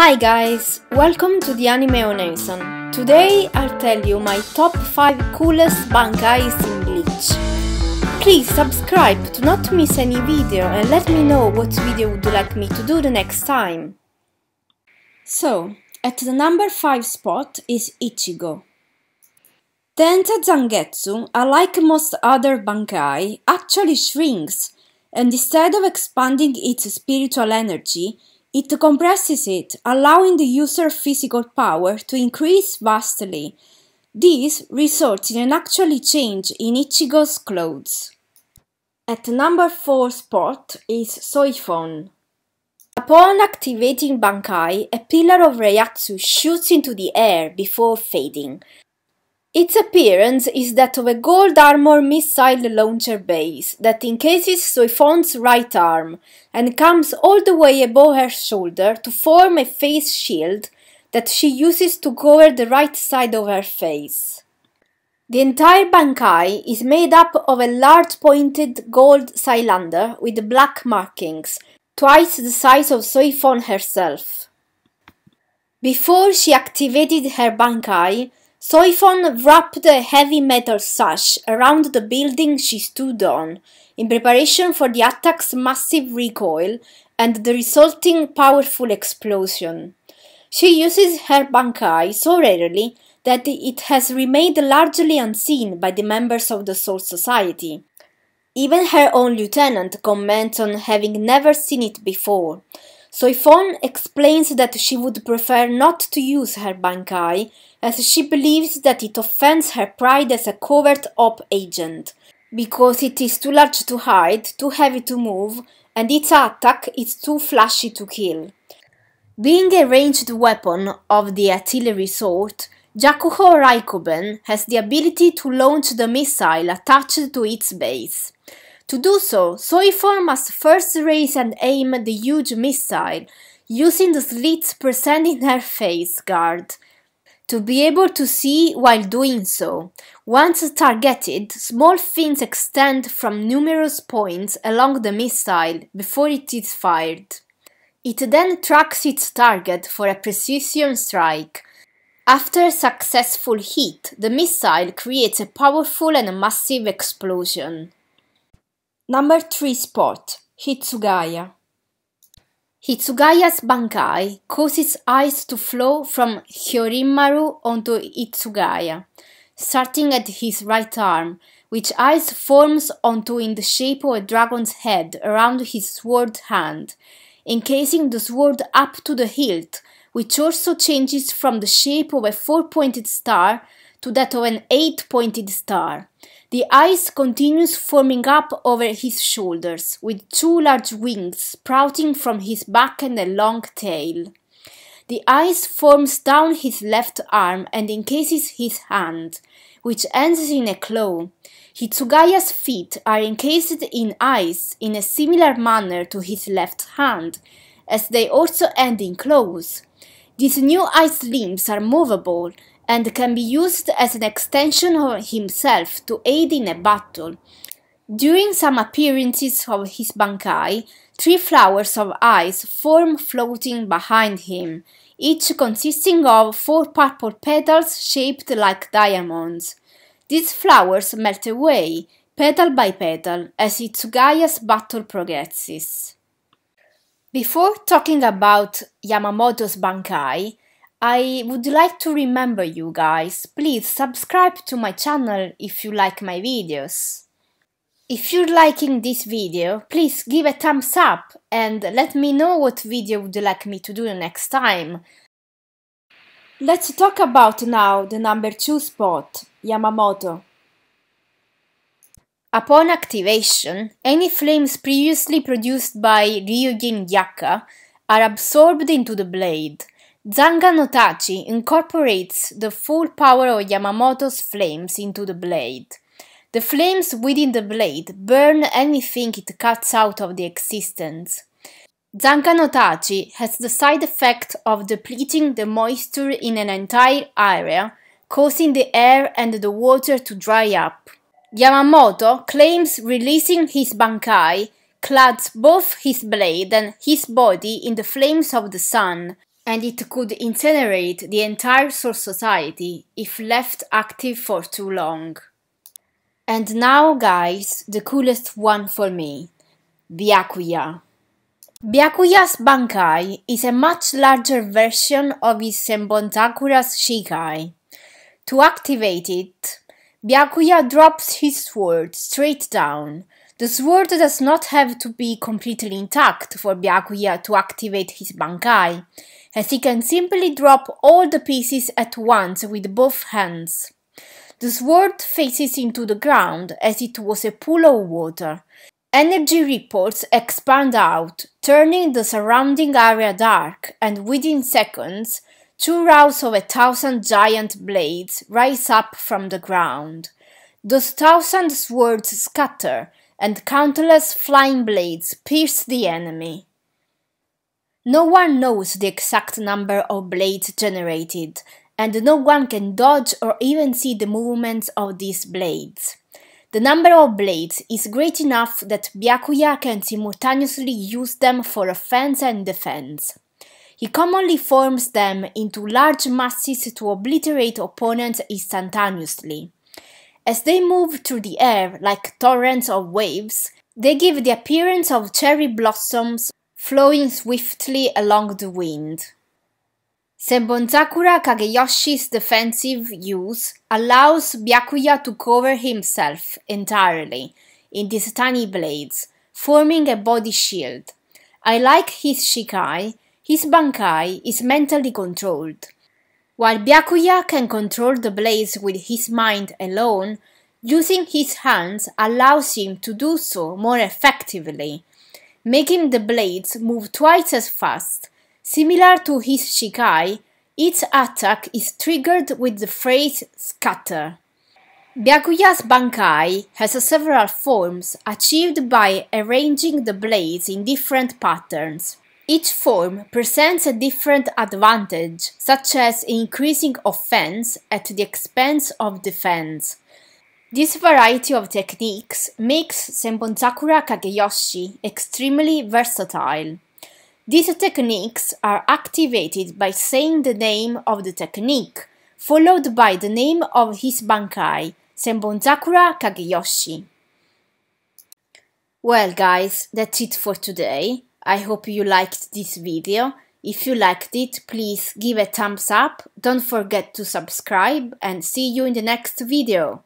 Hi guys, welcome to the Anime Oneesan. Today I'll tell you my top 5 coolest bankais in Bleach. Please subscribe to not miss any video and let me know what video would you like me to do the next time. So, at the number 5 spot is Ichigo. Tensa Zangetsu, unlike most other bankai, actually shrinks, and instead of expanding its spiritual energy, it compresses it, allowing the user's physical power to increase vastly. This results in an actual change in Ichigo's clothes. At number 4 spot is Soifon. Upon activating Bankai, a pillar of Reiatsu shoots into the air before fading. Its appearance is that of a gold armor missile launcher base that encases Soifon's right arm and comes all the way above her shoulder to form a face shield that she uses to cover the right side of her face. The entire Bankai is made up of a large pointed gold cylinder with black markings, twice the size of Soifon herself. Before she activated her Bankai, Soifon wrapped a heavy metal sash around the building she stood on, in preparation for the attack's massive recoil and the resulting powerful explosion. She uses her Bankai so rarely that it has remained largely unseen by the members of the Soul Society. Even her own lieutenant comments on having never seen it before. Soifon explains that she would prefer not to use her Bankai, as she believes that it offends her pride as a covert op agent, because it is too large to hide, too heavy to move, and its attack is too flashy to kill. Being a ranged weapon of the artillery sort, Jakuho Raikoben has the ability to launch the missile attached to its base. To do so, Soifon must first raise and aim the huge missile, using the slits present in her face guard, to be able to see while doing so. Once targeted, small fins extend from numerous points along the missile before it is fired. It then tracks its target for a precision strike. After a successful hit, the missile creates a powerful and massive explosion. Number 3 spot, Hitsugaya. Hitsugaya's Bankai causes ice to flow from Hyorinmaru onto Hitsugaya, starting at his right arm, which ice forms onto in the shape of a dragon's head around his sword hand, encasing the sword up to the hilt, which also changes from the shape of a 4-pointed star to that of an 8-pointed star. The ice continues forming up over his shoulders, with 2 large wings sprouting from his back and a long tail. The ice forms down his left arm and encases his hand, which ends in a claw. Hitsugaya's feet are encased in ice in a similar manner to his left hand, as they also end in claws. These new ice limbs are movable and can be used as an extension of himself to aid in a battle. During some appearances of his Bankai, 3 flowers of ice form floating behind him, each consisting of 4 purple petals shaped like diamonds. These flowers melt away, petal by petal, as Hitsugaya's battle progresses. Before talking about Yamamoto's Bankai, I would like to remember you guys, please subscribe to my channel if you like my videos. If you're liking this video, please give a thumbs up and let me know what video would you like me to do the next time. Let's talk about now the number 2 spot, Yamamoto. Upon activation, any flames previously produced by Ryujin Jakka are absorbed into the blade. Zanga no Tachi incorporates the full power of Yamamoto's flames into the blade. The flames within the blade burn anything it cuts out of the existence. Zanga no Tachi has the side effect of depleting the moisture in an entire area, causing the air and the water to dry up. Yamamoto claims releasing his Bankai clads both his blade and his body in the flames of the sun, and it could incinerate the entire Source Society if left active for too long. And now, guys, the coolest one for me, Byakuya. Byakuya's Bankai is a much larger version of his Senbonzakura's Shikai. To activate it, Byakuya drops his sword straight down. The sword does not have to be completely intact for Byakuya to activate his Bankai, as he can simply drop all the pieces at once with both hands. The sword faces into the ground as it was a pool of water. Energy ripples expand out, turning the surrounding area dark, and within seconds, 2 rows of 1,000 giant blades rise up from the ground. Those 1,000 swords scatter, and countless flying blades pierce the enemy. No one knows the exact number of blades generated, and no one can dodge or even see the movements of these blades. The number of blades is great enough that Byakuya can simultaneously use them for offense and defense. He commonly forms them into large masses to obliterate opponents instantaneously. As they move through the air like torrents of waves, they give the appearance of cherry blossoms flowing swiftly along the wind. Senbonzakura Kageyoshi's defensive use allows Byakuya to cover himself entirely in these tiny blades, forming a body shield. I like his Shikai, his Bankai is mentally controlled. While Byakuya can control the blades with his mind alone, using his hands allows him to do so more effectively, making the blades move twice as fast. Similar to his Shikai, each attack is triggered with the phrase scatter. Byakuya's Bankai has several forms achieved by arranging the blades in different patterns. Each form presents a different advantage, such as increasing offense at the expense of defense. This variety of techniques makes Senbonzakura Kageyoshi extremely versatile. These techniques are activated by saying the name of the technique, followed by the name of his Bankai, Senbonzakura Kageyoshi. Well, guys, that's it for today. I hope you liked this video. If you liked it, please give a thumbs up, don't forget to subscribe, and see you in the next video!